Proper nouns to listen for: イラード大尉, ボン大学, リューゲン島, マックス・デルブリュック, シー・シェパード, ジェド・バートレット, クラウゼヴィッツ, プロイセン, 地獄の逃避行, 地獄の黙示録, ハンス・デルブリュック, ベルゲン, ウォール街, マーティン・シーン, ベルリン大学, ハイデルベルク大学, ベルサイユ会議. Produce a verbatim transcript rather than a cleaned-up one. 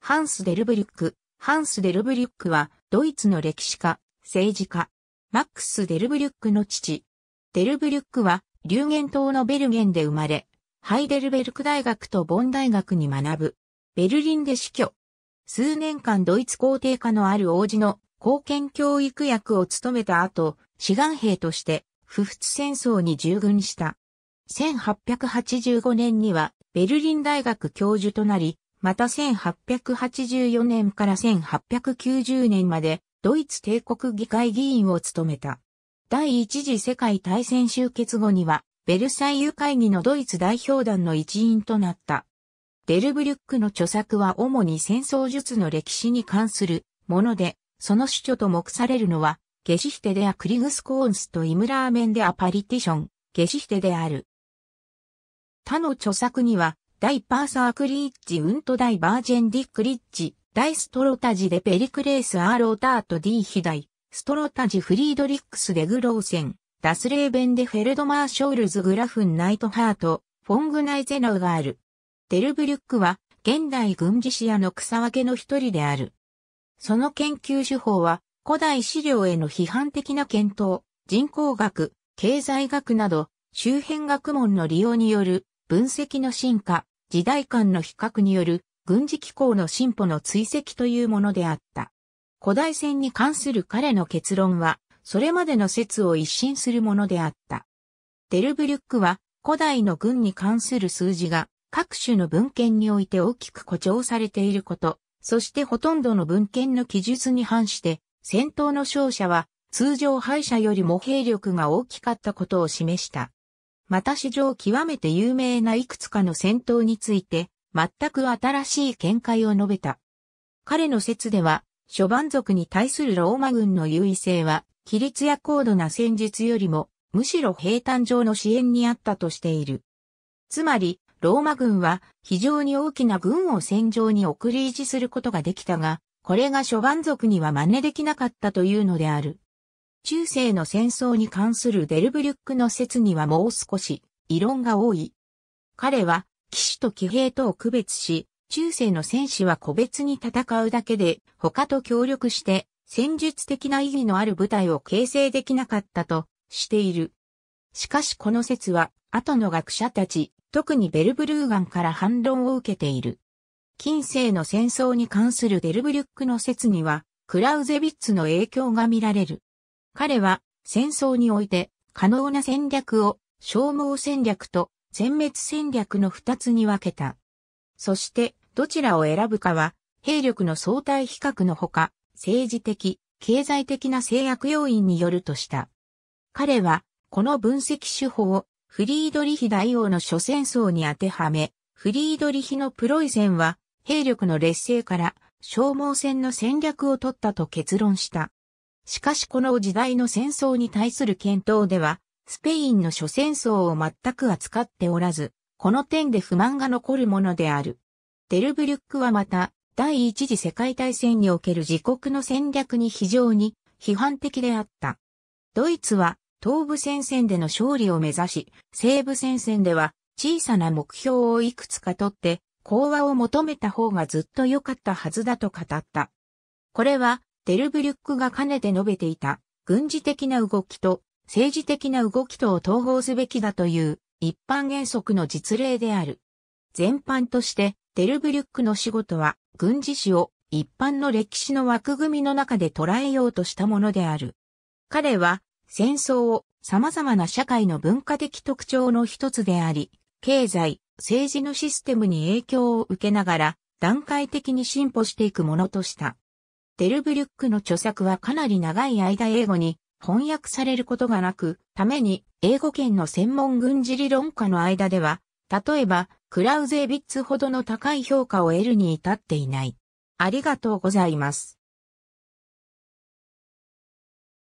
ハンス・デルブリュック。ハンス・デルブリュックは、ドイツの歴史家、政治家、マックス・デルブリュックの父。デルブリュックは、リューゲン島のベルゲンで生まれ、ハイデルベルク大学とボン大学に学ぶ。ベルリンで死去。数年間ドイツ皇帝下のある王子の貢献教育役を務めた後、志願兵として、普仏戦争に従軍した。せんはっぴゃくはちじゅうごねんには、ベルリン大学教授となり、またせんはっぴゃくはちじゅうよねんからせんはっぴゃくきゅうじゅうねんまで、ドイツ帝国議会議員を務めた。第一次世界大戦終結後には、ベルサイユ会議のドイツ代表団の一員となった。デルブリュックの著作は主に戦争術の歴史に関するもので、その主著と目されるのは、ゲシヒテ・デア・クリグス・コーンスとイムラーメン・デア・パリティション、ゲシヒテである。他の著作には、ダイ・パーサー・クリッジ・ウント・ダイ・バージェン・ディ・クリッジ、ダイ・ストロタジ・デ・ペリクレース・アー・ロータート・ディ・ヒダイ、ストロタジ・フリードリックス・デ・グローセン、ダス・レーベン・デ・フェルドマー・ショールズ・グラフン・ナイト・ハート、フォング・ナイゼナウがある。デルブリュックは、現代軍事史家の草分けの一人である。その研究手法は、古代資料への批判的な検討、人口学、経済学など、周辺学問の利用による、分析の進化、時代間の比較による、軍事機構の進歩の追跡というものであった。古代戦に関する彼の結論は、それまでの説を一新するものであった。デルブリュックは、古代の軍に関する数字が、各種の文献において大きく誇張されていること、そしてほとんどの文献の記述に反して、戦闘の勝者は通常敗者よりも兵力が大きかったことを示した。また史上極めて有名ないくつかの戦闘について全く新しい見解を述べた。彼の説では諸蛮族に対するローマ軍の優位性は規律や高度な戦術よりもむしろ兵団上の支援にあったとしている。つまりローマ軍は非常に大きな軍を戦場に送り維持することができたが、これが諸蛮族には真似できなかったというのである。中世の戦争に関するデルブリュックの説にはもう少し異論が多い。彼は騎士と騎兵とを区別し、中世の戦士は個別に戦うだけで他と協力して戦術的な意義のある部隊を形成できなかったとしている。しかしこの説は後の学者たち、特にベルブルーガンから反論を受けている。近世の戦争に関するデルブリュックの説には、クラウゼビッツの影響が見られる。彼は、戦争において、可能な戦略を、消耗戦略と、殲滅戦略の二つに分けた。そして、どちらを選ぶかは、兵力の相対比較のほか、政治的、経済的な制約要因によるとした。彼は、この分析手法を、フリードリヒ大王の諸戦争に当てはめ、フリードリヒのプロイセンは、兵力の劣勢から消耗戦の戦略を取ったと結論した。しかしこの時代の戦争に対する検討では、スペインの諸戦争を全く扱っておらず、この点で不満が残るものである。デルブリュックはまた、第一次世界大戦における自国の戦略に非常に批判的であった。ドイツは東部戦線での勝利を目指し、西部戦線では小さな目標をいくつか取って、講和を求めた方がずっと良かったはずだと語った。これは、デルブリュックがかねて述べていた、軍事的な動きと政治的な動きとを統合すべきだという一般原則の実例である。全般として、デルブリュックの仕事は、軍事史を一般の歴史の枠組みの中で捉えようとしたものである。彼は、戦争を様々な社会の文化的特徴の一つであり、経済、政治のシステムに影響を受けながら段階的に進歩していくものとした。デルブリュックの著作はかなり長い間英語に翻訳されることがなく、ために英語圏の専門軍事理論家の間では、例えばクラウゼービッツほどの高い評価を得るに至っていない。ありがとうございます。